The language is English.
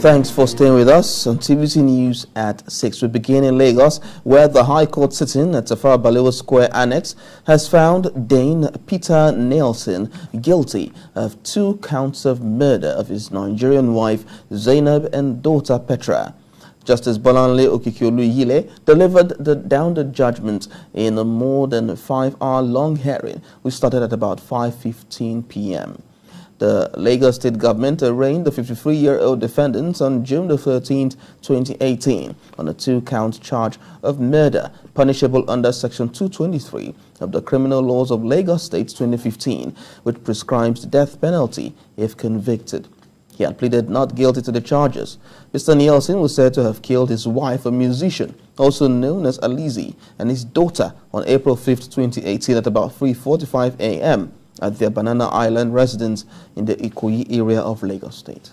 Thanks for staying with us on TVC News at 6. We begin in Lagos, where the High Court sitting at Tafawa Balewa Square Annex has found Dane Peter Nielsen guilty of 2 counts of murder of his Nigerian wife Zainab and daughter Petra. Justice Bolanle Okikiolu Yile delivered the downward judgment in a more than 5-hour-long hearing, which started at about 5:15 p.m. The Lagos state government arraigned the 53-year-old defendants on June the 13th, 2018 on a 2-count charge of murder, punishable under Section 223 of the Criminal Laws of Lagos State 2015, which prescribes the death penalty if convicted. He had pleaded not guilty to the charges. Mr. Nielsen was said to have killed his wife, a musician, also known as Alizee, and his daughter on April 5th, 2018 at about 3:45 a.m. at their Banana Island residence in the Ikoyi area of Lagos State.